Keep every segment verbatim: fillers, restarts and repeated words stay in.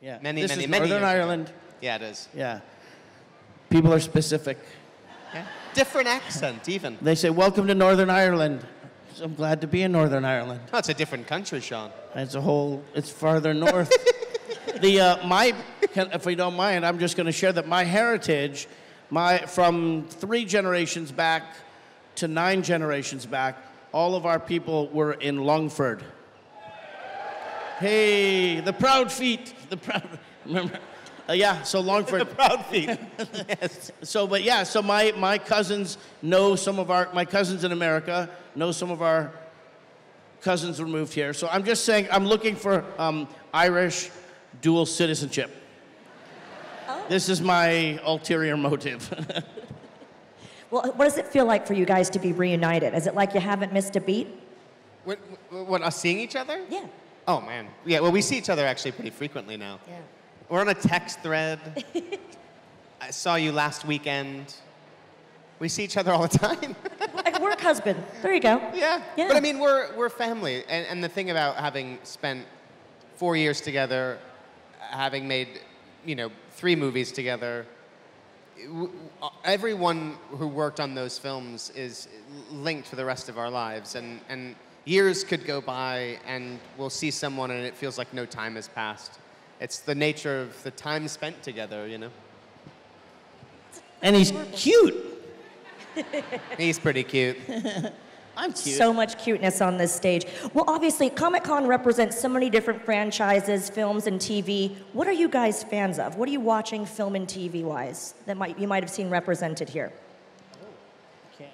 Yeah. Many, this many, is many Northern years Ireland. Ago. Yeah, it is. Yeah. People are specific. Yeah. Different accent, even. They say, welcome to Northern Ireland. I'm glad to be in Northern Ireland. Oh, it's a different country, Sean. It's a whole, it's farther north. the, uh, my, if you don't mind, I'm just going to share that my heritage, my, from three generations back to nine generations back, all of our people were in Longford. Hey, the proud feet, the proud, remember? Uh, yeah, so Longford. The proud feet. Yes. So, but yeah, so my, my cousins know some of our, my cousins in America know some of our cousins were moved here. So I'm just saying, I'm looking for um, Irish dual citizenship. Oh. This is my ulterior motive. Well, what does it feel like for you guys to be reunited? Is it like you haven't missed a beat? What, what, us seeing each other? Yeah. Oh, man. Yeah, well, we see each other actually pretty frequently now. Yeah. We're on a text thread. I saw you last weekend. We see each other all the time. Work husband. There you go. Yeah. yeah. But I mean, we're, we're family. And, and the thing about having spent four years together, having made, you know, three movies together, everyone who worked on those films is linked for the rest of our lives. And, and years could go by and we'll see someone and it feels like no time has passed. It's the nature of the time spent together, you know? And he's cute. He's pretty cute. I'm cute. So much cuteness on this stage. Well, obviously, Comic-Con represents so many different franchises, films, and T V. What are you guys fans of? What are you watching film and T V-wise that might, you might have seen represented here? Oh, we can't.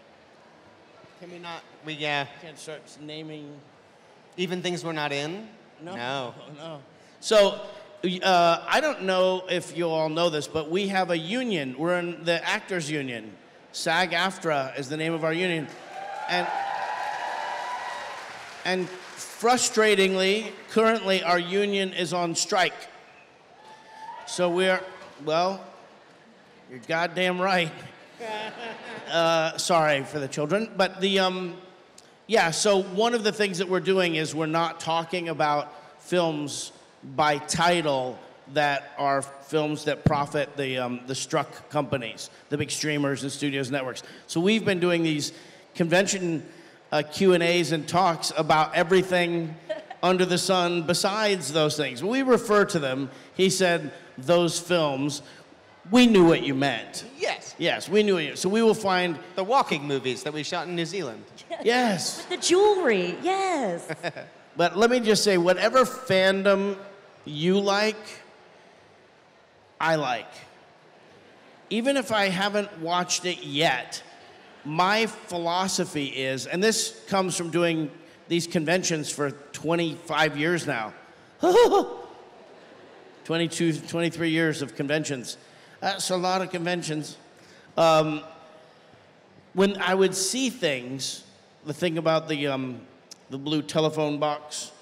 Can we not? We, yeah. We can't start naming. Even things we're not in? No. No. Oh, no. So... Uh, I don't know if you all know this, but we have a union. We're in the Actors Union. SAG-AFTRA is the name of our union. And, and frustratingly, currently our union is on strike. So we're, well, you're goddamn right. Uh, sorry for the children. But the, um, yeah, so one of the things that we're doing is we're not talking about films by title that are films that profit the, um, the struck companies, the big streamers and studios networks. So we've been doing these convention uh, Q and A's and talks about everything under the sun besides those things. When we refer to them, he said, those films, we knew what you meant. Yes. Yes, we knew it. So we will find... The walking movies that we shot in New Zealand. Yes. With the jewelry, yes. But let me just say, whatever fandom... you like, I like. Even if I haven't watched it yet, my philosophy is, and this comes from doing these conventions for twenty-five years now, twenty-two, twenty-three years of conventions. That's a lot of conventions. Um, when I would see things, the thing about the, um, the blue telephone box,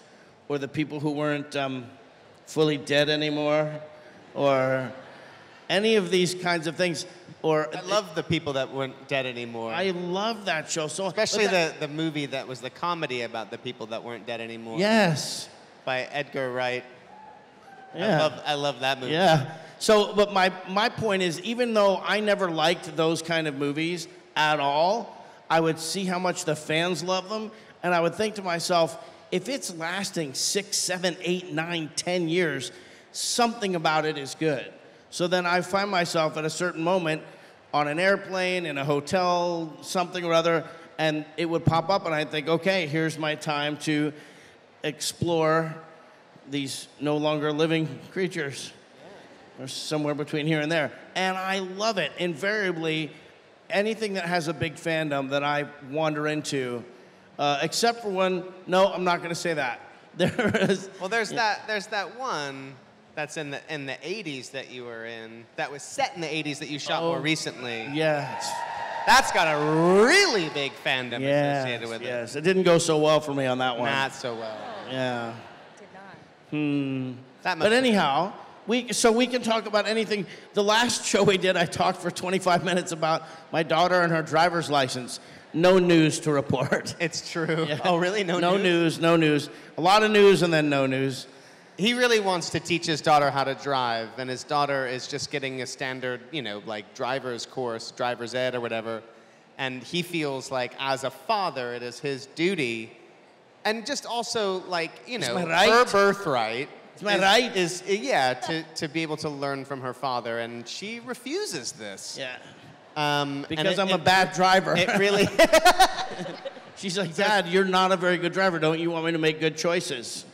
or the people who weren't, um, fully dead anymore, or any of these kinds of things. Or I love the people that weren't dead anymore. I love that show. So especially that, the, the movie that was the comedy about the people that weren't dead anymore. Yes. By Edgar Wright. Yeah. I love, I love that movie. Yeah. So, but my, my point is, even though I never liked those kind of movies at all, I would see how much the fans love them, and I would think to myself, if it's lasting six, seven, eight, nine, ten years, something about it is good. So then I find myself at a certain moment on an airplane, in a hotel, something or other, and it would pop up and I'd think, okay, here's my time to explore these no longer living creatures. Or somewhere between here and there. And I love it. Invariably, anything that has a big fandom that I wander into, Uh, except for one, no, I'm not going to say that. There is, well, there's that, there's that one that's in the, in the eighties that you were in, that was set in the eighties that you shot oh, more recently. Yes. That's got a really big fandom yes, associated with yes. it. Yes, it didn't go so well for me on that one. Not so well. Oh, yeah. Did not. Hmm. That must but anyhow, we, so we can talk about anything. The last show we did, I talked for twenty-five minutes about my daughter and her driver's license. No news to report. It's true. Yeah. Oh, really? No, no news? No news, no news. A lot of news and then no news. he really wants to teach his daughter how to drive, and his daughter is just getting a standard, you know, like driver's course, driver's ed or whatever. And he feels like, as a father, it is his duty. And just also, like, you know, right. her birthright. Is my right? Is, yeah, to, to be able to learn from her father, and she refuses this. Yeah. Um, because it, I'm it, a bad driver. It really... She's like, Dad, you're not a very good driver. Don't you want me to make good choices?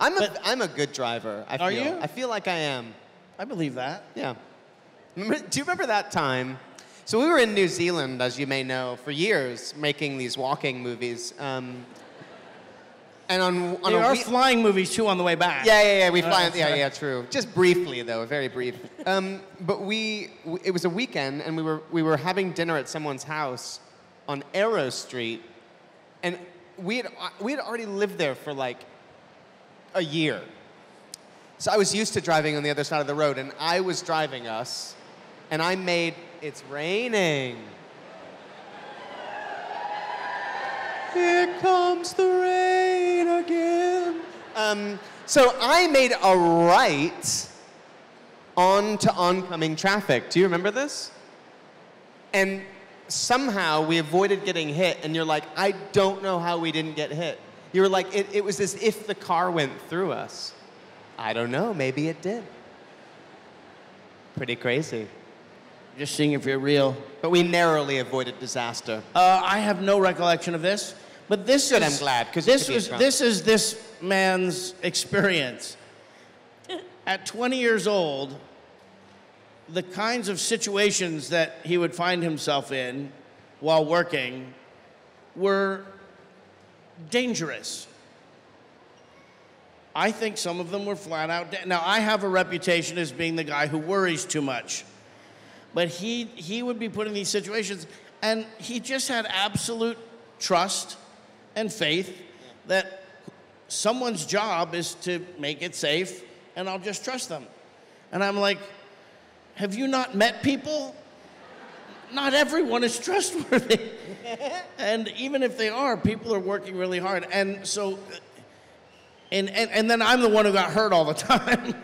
I'm, but, a, I'm a good driver, I feel. Are you? I feel like I am. I believe that. Yeah. Remember, do you remember that time? So we were in New Zealand, as you may know, for years, making these walking movies. Um, And on, on there are we, flying movies, too, on the way back. Yeah, yeah, yeah, we fly, uh, yeah, yeah, true. Just briefly, though, very brief. Um, but we, w it was a weekend, and we were, we were having dinner at someone's house on Aero Street, and we had, we had already lived there for, like, a year. So I was used to driving on the other side of the road, and I was driving us, and I made, it's raining. Here comes the rain again. Um, so I made a right onto oncoming traffic. Do you remember this? And somehow we avoided getting hit, and you're like, I don't know how we didn't get hit. You were like, it, it was as if the car went through us. I don't know, maybe it did. Pretty crazy. Just seeing if you're real. But we narrowly avoided disaster. Uh, I have no recollection of this, but this Good, is... I'm glad, because this was this is this man's experience. At twenty years old, the kinds of situations that he would find himself in while working were dangerous. I think some of them were flat out... Now, I have a reputation as being the guy who worries too much. But he, he would be put in these situations, and he just had absolute trust and faith that someone's job is to make it safe, and I'll just trust them. And I'm like, have you not met people? Not everyone is trustworthy. And even if they are, people are working really hard. And so, and, and, and then I'm the one who got hurt all the time.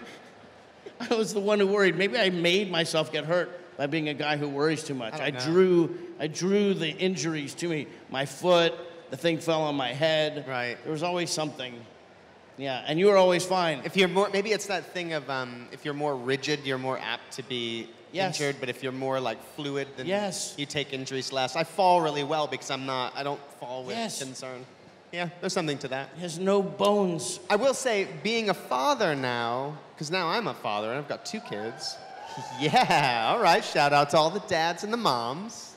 I was the one who worried. Maybe I made myself get hurt by being a guy who worries too much. I, I drew I drew the injuries to me. My foot, the thing fell on my head. Right. There was always something. Yeah, and you were always fine. If you're more, maybe it's that thing of um, if you're more rigid, you're more apt to be yes. injured. But if you're more like fluid, then yes. you take injuries less. I fall really well because I'm not. I don't fall with yes. concern. Yeah, there's something to that. He has no bones. I will say, being a father now, because now I'm a father and I've got two kids. Yeah, all right, shout out to all the dads and the moms.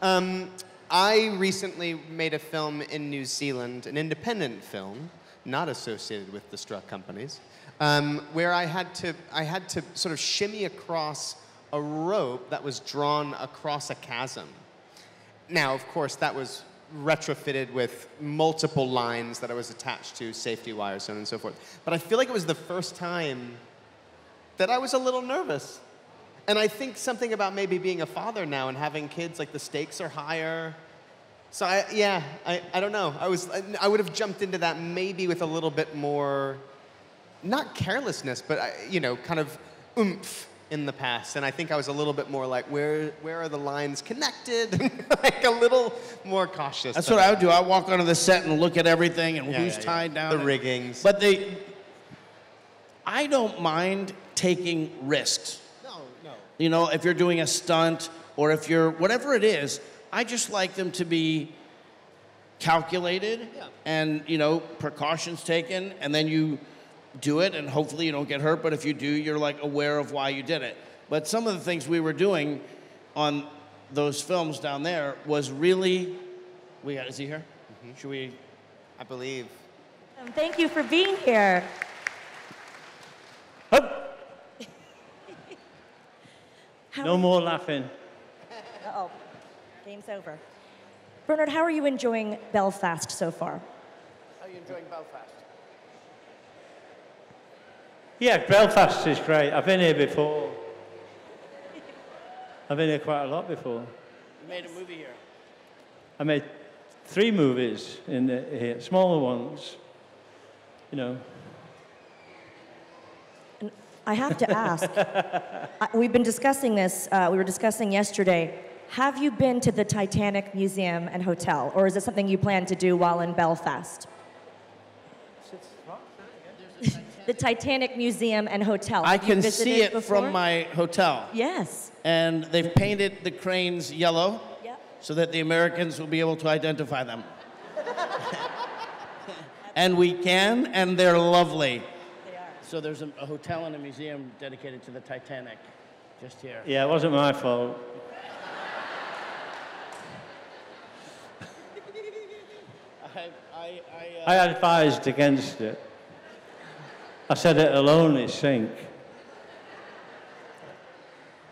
Um, I recently made a film in New Zealand, an independent film, not associated with the Struck companies, um, where I had to, I had to sort of shimmy across a rope that was drawn across a chasm. Now, of course, that was retrofitted with multiple lines that I was attached to, safety wires, so on and so forth. But I feel like it was the first time that I was a little nervous. And I think something about maybe being a father now and having kids, like the stakes are higher. So I, yeah, I, I don't know. I was, I, I would have jumped into that maybe with a little bit more, not carelessness, but I, you know, kind of oomph in the past. And I think I was a little bit more like, where, where are the lines connected? Like a little more cautious. That's what I would do. I walk onto the set and look at everything and yeah, who's yeah, tied yeah. down. The riggings. But they, I don't mind taking risks. No, no. You know, if you're doing a stunt or if you're, whatever it is, I just like them to be calculated yeah. and, you know, precautions taken, and then you do it, and hopefully you don't get hurt, but if you do, you're like aware of why you did it. But some of the things we were doing on those films down there was really, we got, is he here? Mm-hmm. Should we? I believe. Um, thank you for being here. Oh. No more laughing. Uh-oh, game's over. Bernard, how are you enjoying Belfast so far? How are you enjoying Belfast? Yeah, Belfast is great. I've been here before. I've been here quite a lot before. You made a movie here. I made three movies in the, here, smaller ones, you know. I have to ask, I, we've been discussing this, uh, we were discussing yesterday, have you been to the Titanic Museum and Hotel, or is it something you plan to do while in Belfast? The Titanic Museum and Hotel. I can see it before? From my hotel. Yes. And they've painted the cranes yellow, yep, so that the Americans will be able to identify them. And we can, and they're lovely. They are. So there's a, a hotel and a museum dedicated to the Titanic just here. Yeah, it wasn't my fault. I, I, I, uh... I advised against it. I said it'll only sink.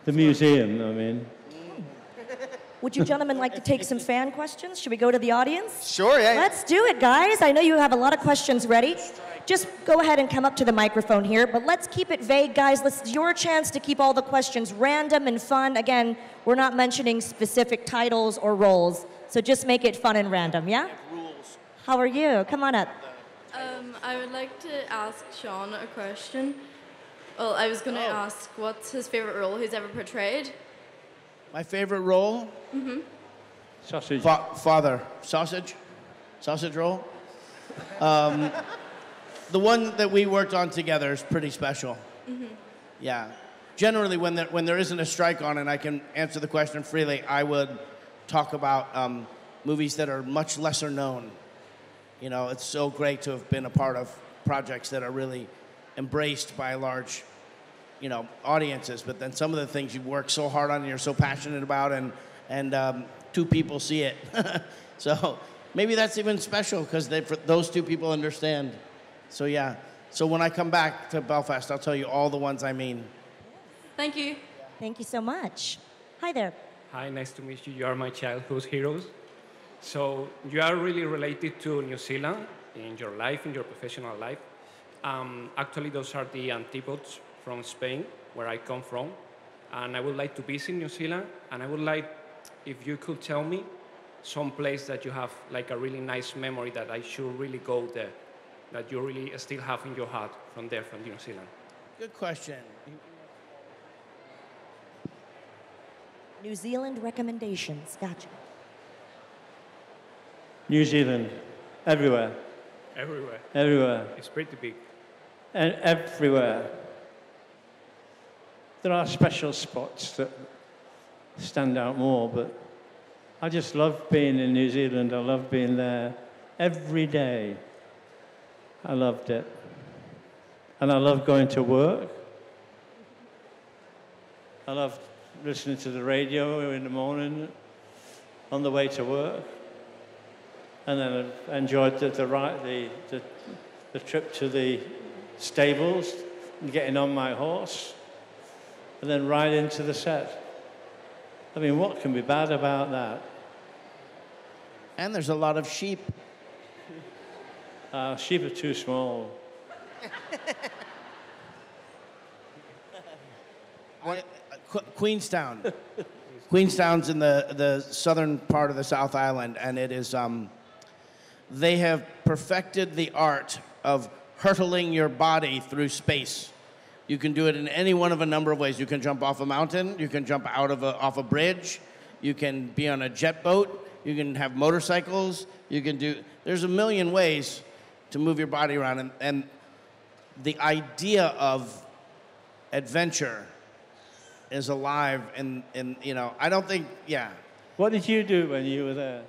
The museum, I mean. Would you gentlemen like to take some fan questions? Should we go to the audience? Sure, yeah. Let's do it, guys. I know you have a lot of questions ready. Just go ahead and come up to the microphone here, but let's keep it vague, guys. This is your chance to keep all the questions random and fun. Again, we're not mentioning specific titles or roles, so just make it fun and random, yeah? Rules. How are you? Come on up. Um, I would like to ask Sean a question. Well, I was going to oh. ask what's his favorite role he's ever portrayed? My favorite role? Mm-hmm. Sausage. Fa father. Sausage? Sausage roll? Um, the one that we worked on together is pretty special. Mm-hmm. Yeah. Generally, when there, when there isn't a strike on and I can answer the question freely, I would talk about um, movies that are much lesser known. You know, it's so great to have been a part of projects that are really embraced by large, you know, audiences. But then some of the things you work so hard on and you're so passionate about, and and um, two people see it. So maybe that's even special because those two people understand. So yeah. So when I come back to Belfast, I'll tell you all the ones I mean. Thank you. Thank you so much. Hi there. Hi, nice to meet you. You are my childhood heroes. So you are really related to New Zealand in your life, in your professional life. Um, actually, those are the antipodes from Spain, where I come from. And I would like to visit New Zealand. And I would like, if you could tell me, some place that you have like a really nice memory that I should really go there, that you really still have in your heart from there, from New Zealand. Good question. New Zealand recommendations, gotcha. New Zealand, everywhere. Everywhere. Everywhere. It's pretty big. And everywhere. There are special spots that stand out more, but I just love being in New Zealand. I love being there every day. I loved it. And I love going to work. I love listening to the radio in the morning on the way to work. And then I enjoyed the, the, right, the, the, the trip to the stables and getting on my horse and then right into the set. I mean, what can be bad about that? And there's a lot of sheep. Uh, sheep are too small. I, Qu Queenstown. Queenstown's in the, the southern part of the South Island, and it is... Um, They have perfected the art of hurtling your body through space. You can do it in any one of a number of ways. You can jump off a mountain. You can jump out of a, off a bridge. You can be on a jet boat. You can have motorcycles. You can do... There's a million ways to move your body around. And, and the idea of adventure is alive. And, and, you know, I don't think... Yeah. What did you do when you were there?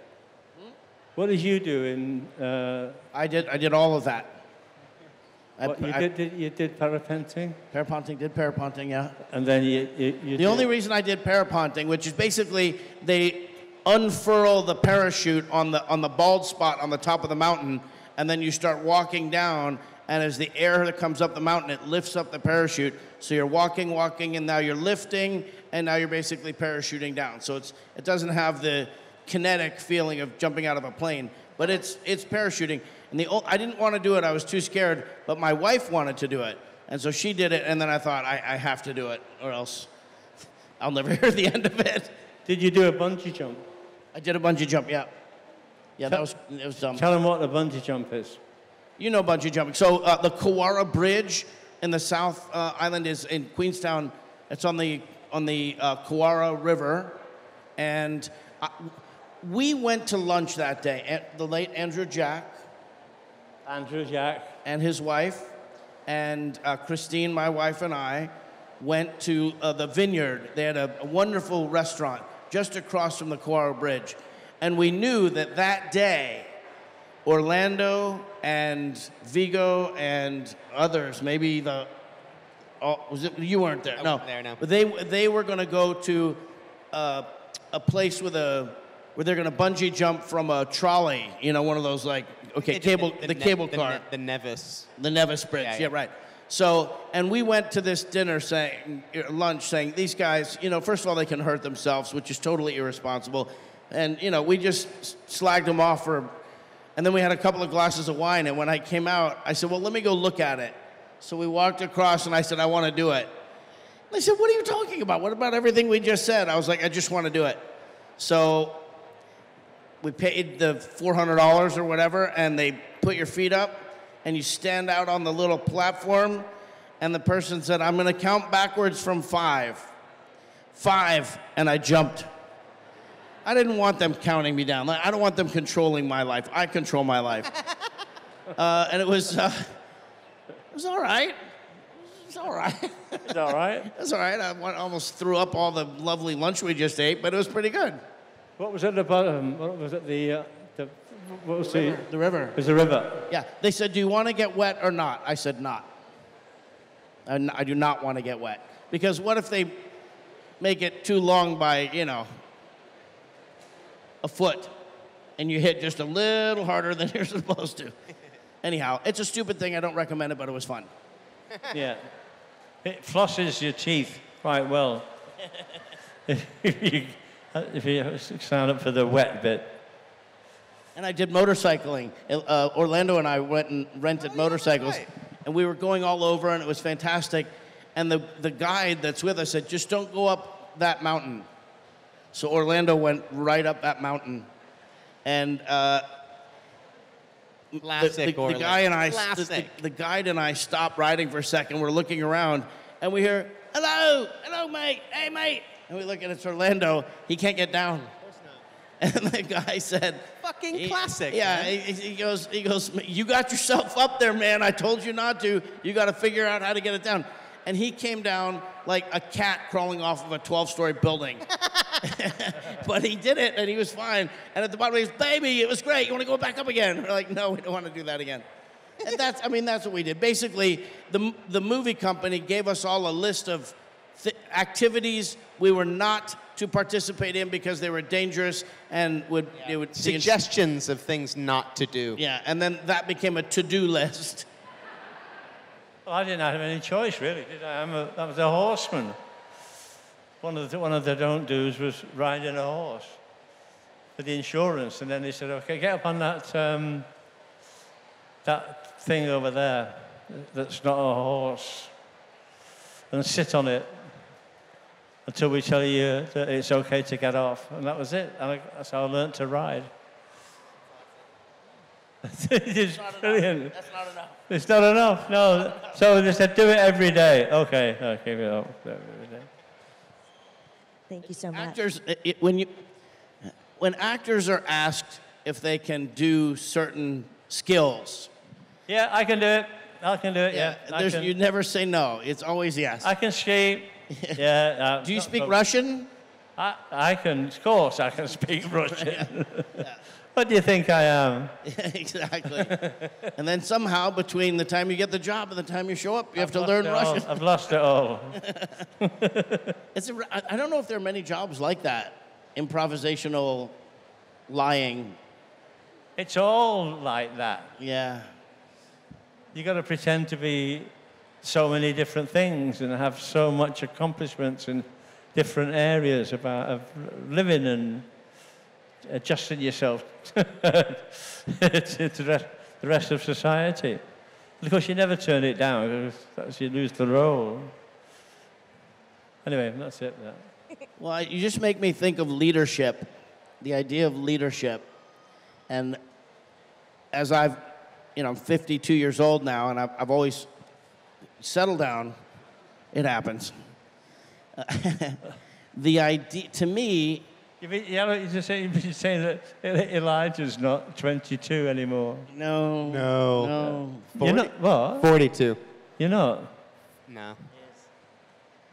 What did you do in... Uh, I did I did all of that. What, I, you, I, did, did, you did parapenting? Parapenting, did parapenting, yeah. And then you... you, you the did. only reason I did parapenting, which is basically they unfurl the parachute on the, on the bald spot on the top of the mountain, and then you start walking down, and as the air that comes up the mountain, it lifts up the parachute. So you're walking, walking, and now you're lifting, and now you're basically parachuting down. So it's it doesn't have the... kinetic feeling of jumping out of a plane, but it's it's parachuting. And the old, I didn't want to do it; I was too scared. But my wife wanted to do it, and so she did it. And then I thought, I, I have to do it, or else I'll never hear the end of it. Did you do a bungee jump? I did a bungee jump. Yeah, yeah. Tell, that was it was dumb. Tell them what the bungee jump is. You know bungee jumping. So uh, the Kawara Bridge in the South uh, Island is in Queenstown. It's on the on the uh, Kawara River, and I, we went to lunch that day at the late Andrew Jack. Andrew Jack. And his wife, and uh, Christine, my wife, and I went to uh, the Vineyard. They had a, a wonderful restaurant just across from the Kawarau Bridge. And we knew that that day, Orlando and Vigo and others, maybe the, oh, was it, you weren't there. I no. wasn't there, no. But they, they were gonna go to uh, a place with a, where they're gonna bungee jump from a trolley, you know, one of those like, okay, it, cable, the, the, the cable ne car. The, ne the Nevis. The Nevis Bridge, yeah, yeah. yeah, right. So, and we went to this dinner saying, lunch saying, these guys, you know, first of all, they can hurt themselves, which is totally irresponsible. And, you know, we just slagged them off for, and then we had a couple of glasses of wine. And when I came out, I said, well, let me go look at it. So we walked across and I said, I want to do it. And they said, what are you talking about? What about everything we just said? I was like, I just want to do it. So we paid the four hundred dollars or whatever, and they put your feet up, and you stand out on the little platform, and the person said, I'm gonna count backwards from five. Five, and I jumped. I didn't want them counting me down. I don't want them controlling my life. I control my life. uh, and it was, uh, it was all right. It's all right. It's all right? It's all right. I almost threw up all the lovely lunch we just ate, but it was pretty good. What was it about um, what was it, the, uh, the, what was the, the, river. the river? It was the river. Yeah, they said, do you want to get wet or not? I said, not. I, n I do not want to get wet. Because what if they make it too long by, you know, a foot, and you hit just a little harder than you're supposed to? Anyhow, it's a stupid thing. I don't recommend it, but it was fun. Yeah. It flosses your teeth quite well. If you sign up for the wet bit. And I did motorcycling. Uh, Orlando and I went and rented oh, motorcycles. Yeah, right. And we were going all over, and it was fantastic. And the, the guide that's with us said, just don't go up that mountain. So Orlando went right up that mountain. And uh, Classic the, the, Orlando. the guy and I, the, the, the guide and I stopped riding for a second. We're looking around, and we hear, hello, hello, mate, hey, mate. And we look, and it's Orlando. He can't get down. Of course not. And the guy said, "Fucking he, classic." Yeah, he, he goes, he goes, "You got yourself up there, man. I told you not to. You got to figure out how to get it down." And he came down like a cat crawling off of a twelve-story building. But he did it, and he was fine. And at the bottom, he was, "Baby, it was great. You want to go back up again?" And we're like, "No, we don't want to do that again." And that's, I mean, that's what we did. Basically, the the movie company gave us all a list of th activities we were not to participate in because they were dangerous and would, yeah. it would suggestions of things not to do. Yeah, and then that became a to-do list. Well, I didn't have any choice, really, did I? I'm a, I was a horseman. One of the one of the don't do's was riding a horse for the insurance, and then they said, "Okay, get up on that um, that thing over there that's not a horse, and sit on it until we tell you that it's okay to get off." And that was it. And I, that's how I learned to ride. It's brilliant. That's not enough. It's not enough, no. Not enough. So they said, do it every day. Okay, I'll give it up every day. Thank you so much. Actors, it, it, when, you, when actors are asked if they can do certain skills. Yeah, I can do it. I can do it, yeah. yeah. You never say no. It's always yes. I can ski. Yeah. Uh, do you speak Russian? I, I can, of course, I can speak Russian. Yeah. Yeah. What do you think I am? Exactly. And then somehow, between the time you get the job and the time you show up, you I've have to learn Russian. All. I've lost it all. It's a, I don't know if there are many jobs like that, improvisational lying. It's all like that. Yeah. You've got to pretend to be so many different things and have so much accomplishments in different areas about, of living and adjusting yourself to the rest, the rest of society. And of course, you never turn it down because you lose the role. Anyway, that's it. Well, you just make me think of leadership, the idea of leadership. And as I've You know, I'm fifty-two years old now, and I've, I've always settle down. It happens. Uh, the idea, to me... You mean, you're just saying, you're saying that Elijah's not twenty-two anymore. No. No. No. forty? You're not, what? forty-two. You're not? No. Yes.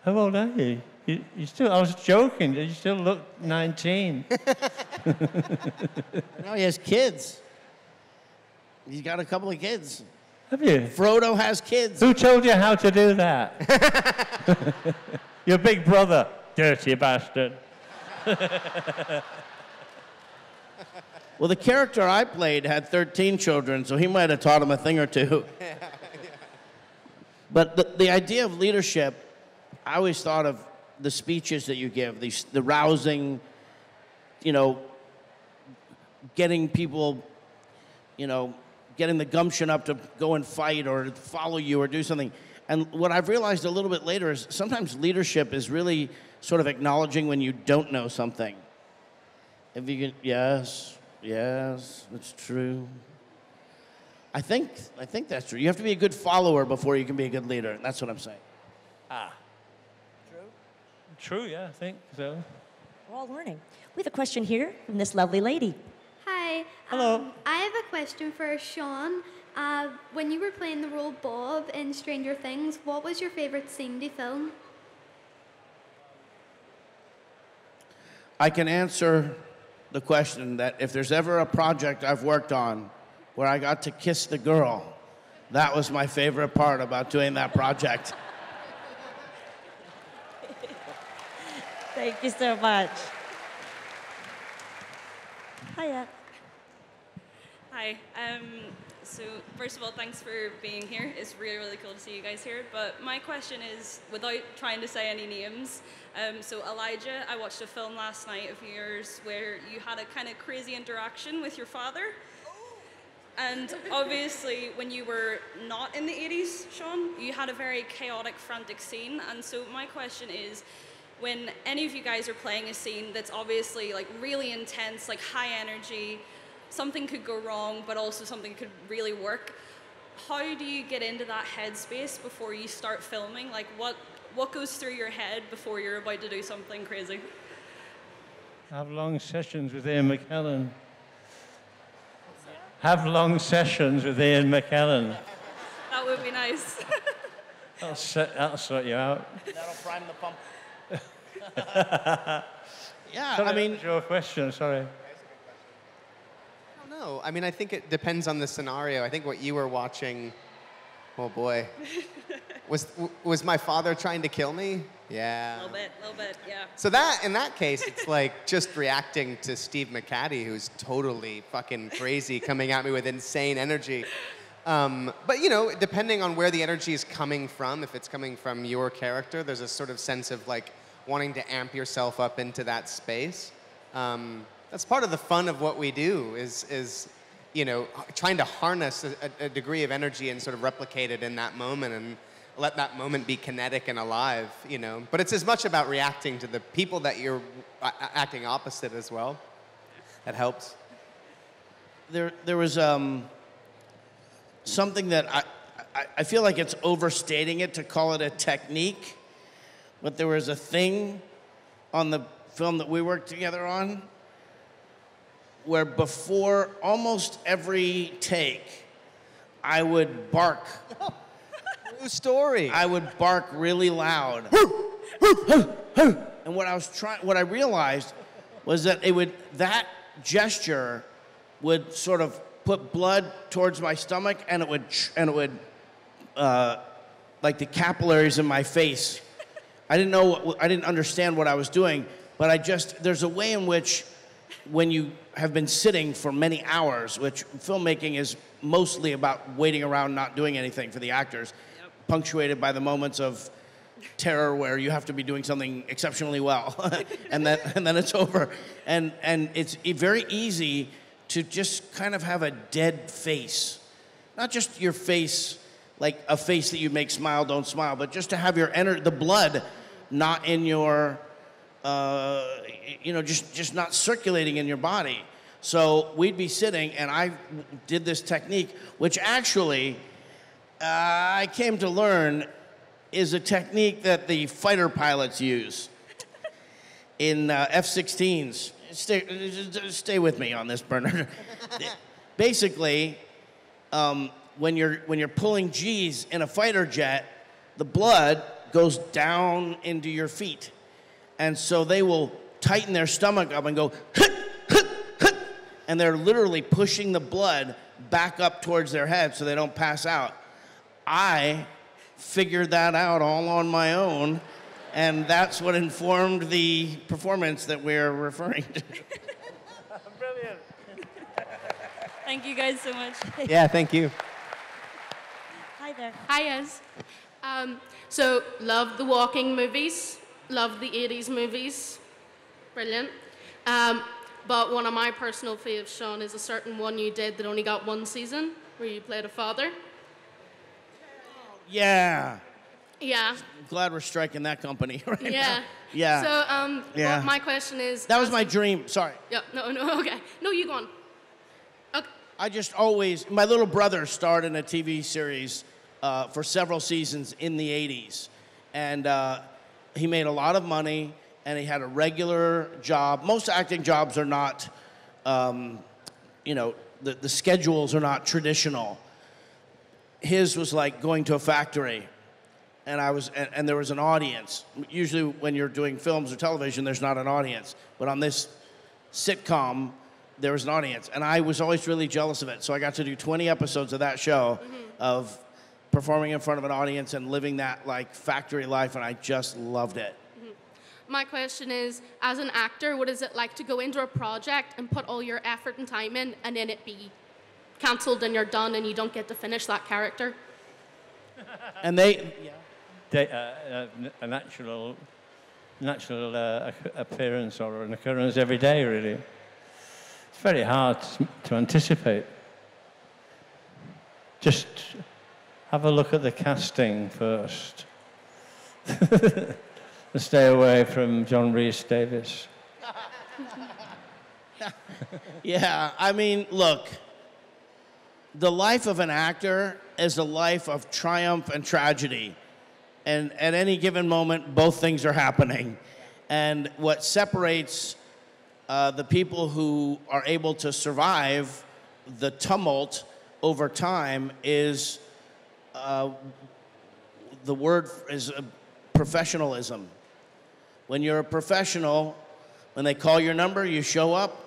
How old are you? You, you still, I was joking, you still look nineteen. No, he has kids. He's got a couple of kids. Have you? Frodo has kids. Who told you how to do that? Your big brother. Dirty bastard. Well, the character I played had thirteen children, so he might have taught him a thing or two. Yeah, yeah. But the, the idea of leadership, I always thought of the speeches that you give, the, the rousing, you know, getting people, you know, getting the gumption up to go and fight or follow you or do something. And what I've realized a little bit later is sometimes leadership is really sort of acknowledging when you don't know something. If you can, yes, yes, it's true. I think, I think that's true. You have to be a good follower before you can be a good leader. That's what I'm saying. Ah. True, yeah, I think so. We're all learning. We have a question here from this lovely lady. Hi. Hello. Um, I have a question for Sean. Uh, when you were playing the role Bob in Stranger Things, what was your favorite scene to film? I can answer the question that if there's ever a project I've worked on where I got to kiss the girl, that was my favorite part about doing that project. Thank you so much. Hiya. Hi. Um, so, first of all, thanks for being here. It's really, really cool to see you guys here. But my question is, without trying to say any names, um, so Elijah, I watched a film last night of yours where you had a kind of crazy interaction with your father. And obviously, when you were not in the eighties, Sean, you had a very chaotic, frantic scene. And so my question is, when any of you guys are playing a scene that's obviously like really intense, like high energy, something could go wrong, but also something could really work. How do you get into that headspace before you start filming? Like what, what goes through your head before you're about to do something crazy? I have long sessions with Ian McKellen. Have long sessions with Ian McKellen. That would be nice. that'll, set, that'll sort you out. That'll prime the pump. Yeah, sorry, I mean, that's your question. Sorry. I don't know. I mean, I think it depends on the scenario. I think what you were watching, oh boy, was was my father trying to kill me? Yeah. A little bit, a little bit, yeah. So that in that case, it's like just reacting to Steve McCaddy, who's totally fucking crazy, coming at me with insane energy. Um, but, you know, depending on where the energy is coming from, if it's coming from your character, there's a sort of sense of, like, wanting to amp yourself up into that space. Um, that's part of the fun of what we do is, is you know, trying to harness a, a degree of energy and sort of replicate it in that moment and let that moment be kinetic and alive, you know. But it's as much about reacting to the people that you're acting opposite as well. That helps. There, there was... Um something that I, I, I feel like it's overstating it to call it a technique, but there was a thing on the film that we worked together on where before almost every take, I would bark. True story. I would bark really loud. And what I was trying, what I realized was that it would, that gesture would sort of put blood towards my stomach, and it would, and it would, uh, like the capillaries in my face. I didn't know, what, I didn't understand what I was doing, but I just, there's a way in which, when you have been sitting for many hours, which filmmaking is mostly about waiting around, not doing anything for the actors, yep. Punctuated by the moments of terror where you have to be doing something exceptionally well, and then and then it's over, and and it's very easy to just kind of have a dead face. Not just your face, like a face that you make smile, don't smile, but just to have your ener- the blood not in your, uh, you know, just, just not circulating in your body. So we'd be sitting, and I did this technique, which actually uh, I came to learn is a technique that the fighter pilots use in uh, F sixteens. Stay, stay with me on this, Bernard. Basically, um, when you're when you're pulling G's in a fighter jet, the blood goes down into your feet, and so they will tighten their stomach up and go, hut, hut, hut, and they're literally pushing the blood back up towards their head so they don't pass out. I figured that out all on my own, and that's what informed the performance that we're referring to. Brilliant. Thank you guys so much. Yeah, thank you. Hi there. Hi, yes. Um, so, love the walking movies, love the eighties movies. Brilliant. Um, but one of my personal faves, Sean, is a certain one you did that only got one season, where you played a father. Yeah. Yeah. I'm glad we're striking that company right yeah. now. Yeah. So, um, yeah. Well, my question is... That was my dream. Sorry. Yeah, no, no, okay. No, you go on. Okay. I just always... My little brother starred in a T V series uh, for several seasons in the eighties. And uh, he made a lot of money, and he had a regular job. Most acting jobs are not, um, you know, the, the schedules are not traditional. His was like going to a factory, and I was, and, and there was an audience. Usually when you're doing films or television, there's not an audience. But on this sitcom, there was an audience. And I was always really jealous of it. So I got to do twenty episodes of that show mm-hmm. of performing in front of an audience and living that like factory life, and I just loved it. Mm-hmm. My question is, as an actor, what is it like to go into a project and put all your effort and time in, and then it be cancelled and you're done and you don't get to finish that character? And they, yeah. they uh, a natural, natural uh, appearance or an occurrence every day, really. It's very hard to anticipate. Just have a look at the casting first. And stay away from John Rhys-Davies. Yeah, I mean, look. The life of an actor is a life of triumph and tragedy. And at any given moment, both things are happening. And what separates uh, the people who are able to survive the tumult over time is, uh, the word is uh, professionalism. When you're a professional, when they call your number, you show up.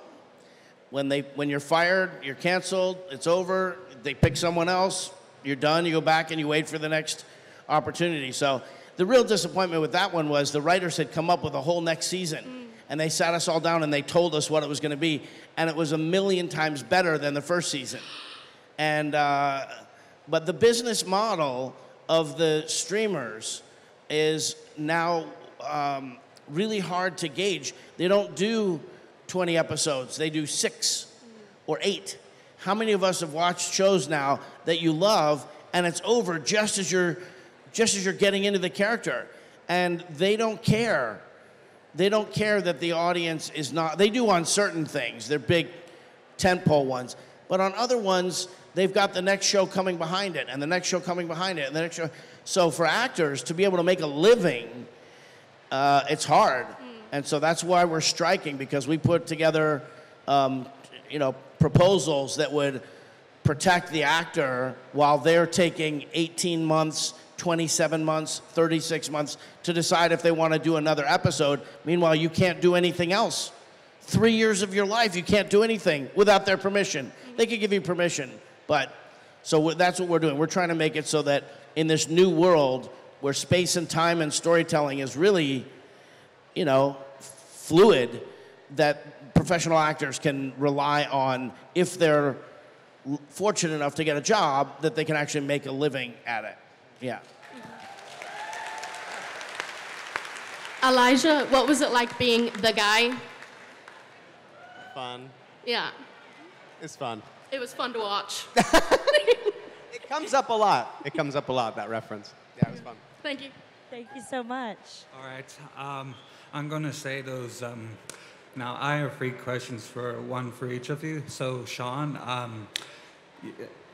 When they, when you're fired, you're canceled, it's over, they pick someone else, you're done, you go back and you wait for the next opportunity. So the real disappointment with that one was the writers had come up with a whole next season, mm. and they sat us all down and they told us what it was gonna be, and it was a million times better than the first season. And, uh, but the business model of the streamers is now um, really hard to gauge. They don't do twenty episodes, they do six or eight. How many of us have watched shows now that you love and it's over just as you're just as you're getting into the character? And they don't care. They don't care that the audience is not, they do on certain things, they're big tentpole ones, but on other ones, they've got the next show coming behind it and the next show coming behind it and the next show. So for actors to be able to make a living, uh, it's hard. And so that's why we're striking, because we put together, um, you know, proposals that would protect the actor while they're taking eighteen months, twenty-seven months, thirty-six months to decide if they want to do another episode. Meanwhile, you can't do anything else. Three years of your life, you can't do anything without their permission. They could give you permission, but so that's what we're doing. We're trying to make it so that in this new world where space and time and storytelling is really, you know, fluid, that professional actors can rely on, if they're fortunate enough to get a job, that they can actually make a living at it. Yeah. Elijah, what was it like being the guy? Fun. Yeah. It's fun. It was fun to watch. It comes up a lot. It comes up a lot, that reference. Yeah, it was fun. Thank you. Thank you so much. All right. Um, I'm going to say those. Um, now, I have three questions, for one for each of you. So, Sean, um,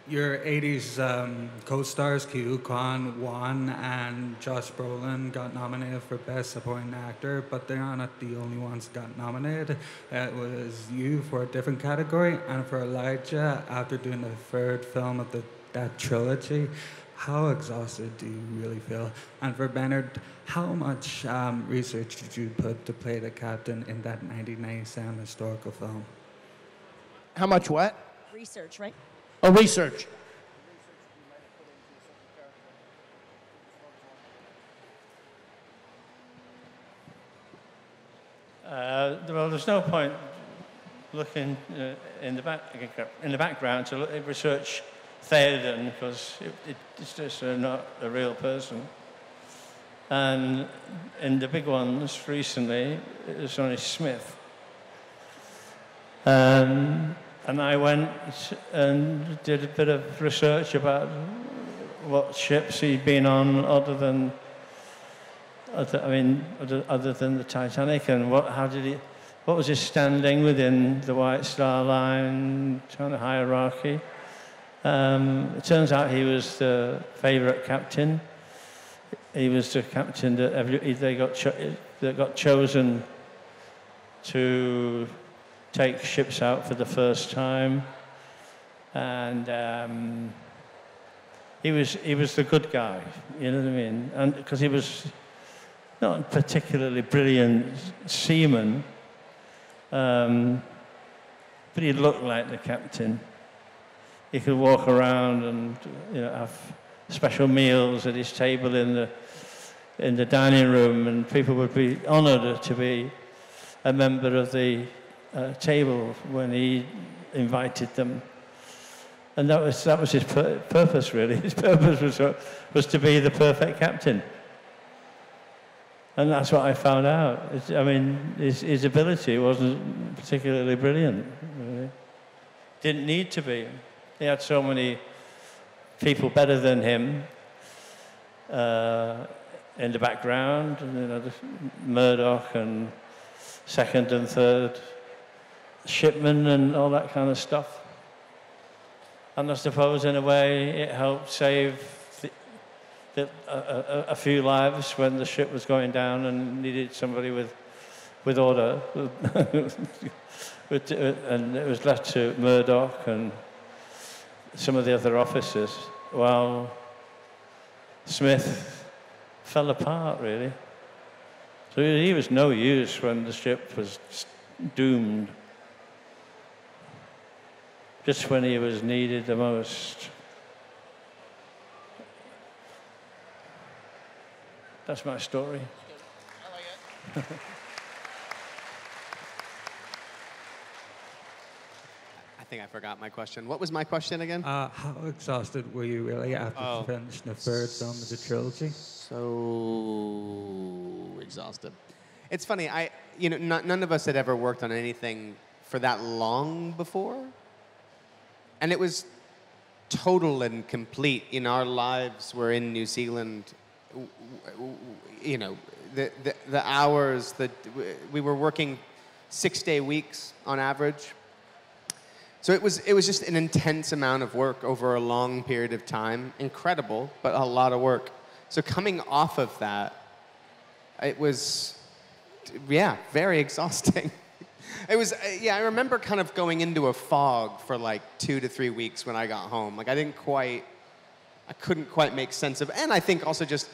your eighties um, co-stars, Kiwi Kwan won, and Josh Brolin got nominated for Best Supporting Actor, but they're not the only ones that got nominated. It was you for a different category, and for Elijah, after doing the third film of the, that trilogy, how exhausted do you really feel? And for Bernard, how much um, research did you put to play the captain in that nineteen ninety-seven historical film? How much what? Research, right? Oh, research. Uh, well, there's no point looking uh, in the back in the background to look, research Theoden, because it, it, it's just uh, not a real person. And in the big ones recently, it was only Smith. Um, And I went and did a bit of research about what ships he'd been on, other than, other, I mean, other, other than the Titanic, and what, how did he, what was his standing within the White Star Line kind of hierarchy? Um, it turns out he was the favourite captain. He was the captain that every, they got cho that got chosen to take ships out for the first time, and um, he was he was the good guy, you know what I mean? And because he was not a particularly brilliant seaman, um, but he looked like the captain. He could walk around and, you know, have special meals at his table in the in the dining room, and people would be honoured to be a member of the Uh, table when he invited them, and that was that was his pur purpose really. His purpose was uh, was to be the perfect captain, and that's what I found out. It's, I mean, his, his ability wasn't particularly brilliant. Really. Didn't need to be. He had so many people better than him uh, in the background, and, you know, Murdoch and second and third shipmen and all that kind of stuff. And I suppose in a way it helped save the, the, a, a, a few lives when the ship was going down and needed somebody with, with order. And it was left to Murdoch and some of the other officers, while Smith fell apart really. So he was no use when the ship was doomed. Just when he was needed the most. That's my story. I like it. I think I forgot my question. What was my question again? Uh, how exhausted were you really after oh. finishing the third film of the trilogy? So exhausted. It's funny. I, you know, not, none of us had ever worked on anything for that long before. And it was total and complete. In our lives, we're in New Zealand, you know, the, the, the hours that we were working, six-day weeks on average. So it was, it was just an intense amount of work over a long period of time. Incredible, but a lot of work. So coming off of that, it was, yeah, very exhausting. It was, yeah, I remember kind of going into a fog for like two to three weeks when I got home. Like I didn't quite, I couldn't quite make sense of, and I think also just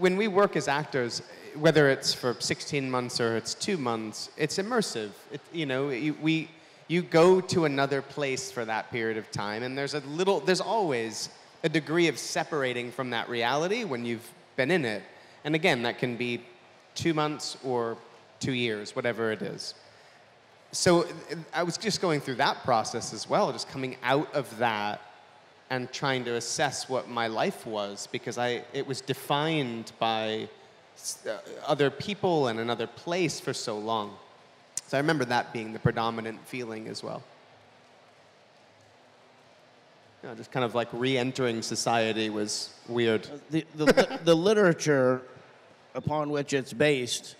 when we work as actors, whether it's for sixteen months or it's two months, it's immersive. It, you know, you, we, you go to another place for that period of time, and there's a little, there's always a degree of separating from that reality when you've been in it. And again, that can be two months or two years, whatever it is. So I was just going through that process as well, just coming out of that and trying to assess what my life was, because I, it was defined by other people and another place for so long. So I remember that being the predominant feeling as well. You know, just kind of like re-entering society was weird. The, the, the literature upon which it's based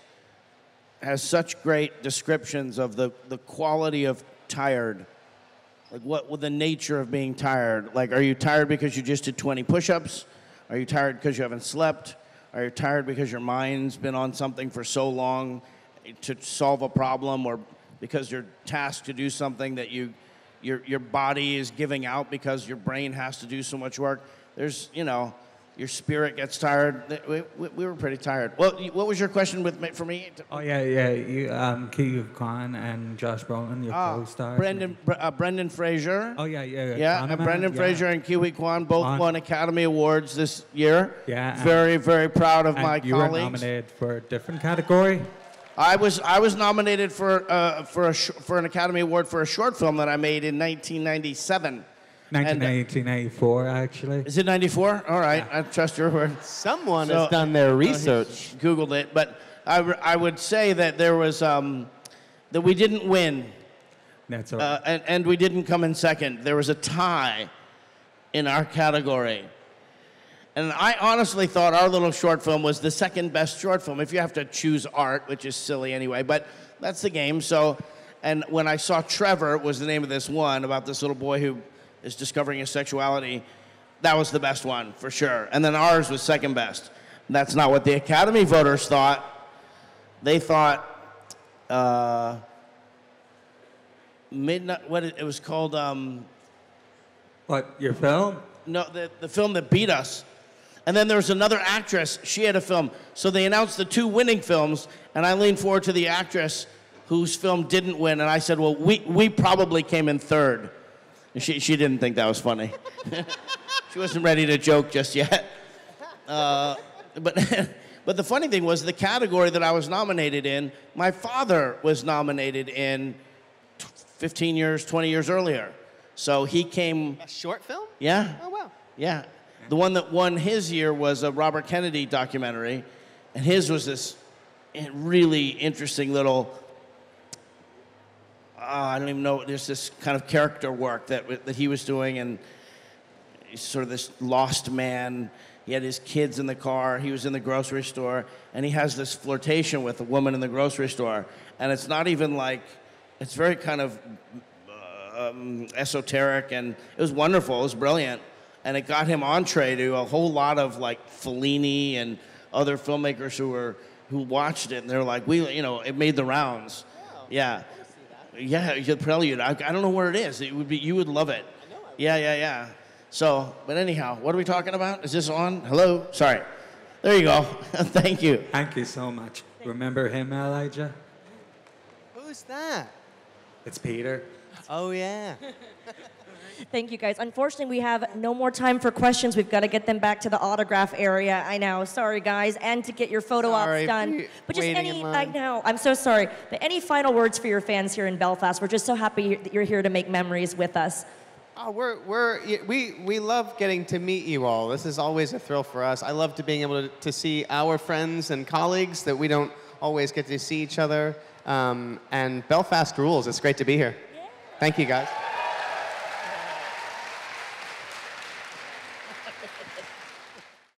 has such great descriptions of the, the quality of tired Like, what with the nature of being tired? Like, are you tired because you just did twenty push-ups? Are you tired because you haven't slept? Are you tired because your mind's been on something for so long to solve a problem, or because you're tasked to do something that you, your your body is giving out because your brain has to do so much work? There's, you know, your spirit gets tired. We, we, we were pretty tired. Well, what was your question with me, for me? Oh, yeah, yeah. You, um, Kiwi Kwan and Josh Brolin, your ah, co-stars. Brendan, uh, Brendan Fraser. Oh, yeah, yeah. Yeah, yeah and Brendan Fraser yeah. and Kiwi Kwan both Kwan. won Academy Awards this year. Yeah. Very, very proud of and my you colleagues. You were nominated for a different category? I was I was nominated for uh, for a sh for an Academy Award for a short film that I made in nineteen ninety-seven. nineteen ninety-four, uh, actually. Is it ninety-four? All right, yeah. I trust your word. Someone so, has done their research. Uh, Googled it, but I, I would say that there was um, that we didn't win. That's all right. Uh, and, and we didn't come in second. There was a tie in our category. And I honestly thought our little short film was the second best short film, if you have to choose art, which is silly anyway, but that's the game. So, and when I saw Trevor, was the name of this one, about this little boy who is discovering his sexuality, that was the best one, for sure. And then ours was second best. That's not what the Academy voters thought. They thought, uh, Midnight, what it, it was called? Um, what, your film? No, the, the film that beat us. And then there was another actress. She had a film. So they announced the two winning films, and I leaned forward to the actress whose film didn't win, and I said, well, we, we probably came in third. And she, she didn't think that was funny. She wasn't ready to joke just yet. Uh, but, but the funny thing was, the category that I was nominated in, my father was nominated in fifteen years, twenty years earlier. So he came... A short film? Yeah. Oh, wow. Yeah. The one that won his year was a Robert Kennedy documentary, and his was this really interesting little, uh, I don't even know, there's this kind of character work that, that he was doing, and sort of this lost man. He had his kids in the car, he was in the grocery store, and he has this flirtation with a woman in the grocery store, and it's not even like, it's very kind of um, esoteric, and it was wonderful, it was brilliant. And it got him entree to a whole lot of, like, Fellini and other filmmakers who were who watched it, and they were like, we, you know, it made the rounds. Oh, yeah. I yeah, the prelude. I, I don't know where it is. It would be, you would love it. I know I would. Yeah, yeah, yeah. So, but anyhow, what are we talking about? Is this on? Hello? Sorry. There you go. Thank you. Thank you so much. Thank Remember him, Elijah? Who's that? It's Peter. Oh, yeah. Thank you, guys. Unfortunately, we have no more time for questions. We've got to get them back to the autograph area. I know. Sorry, guys. And to get your photo sorry, ops done. But just any, I know. I'm so sorry. But any final words for your fans here in Belfast? We're just so happy that you're here to make memories with us. Oh, we're, we're, we, we love getting to meet you all. This is always a thrill for us. I love to being able to, to see our friends and colleagues that we don't always get to see each other. Um, and Belfast rules. It's great to be here. Yeah. Thank you, guys.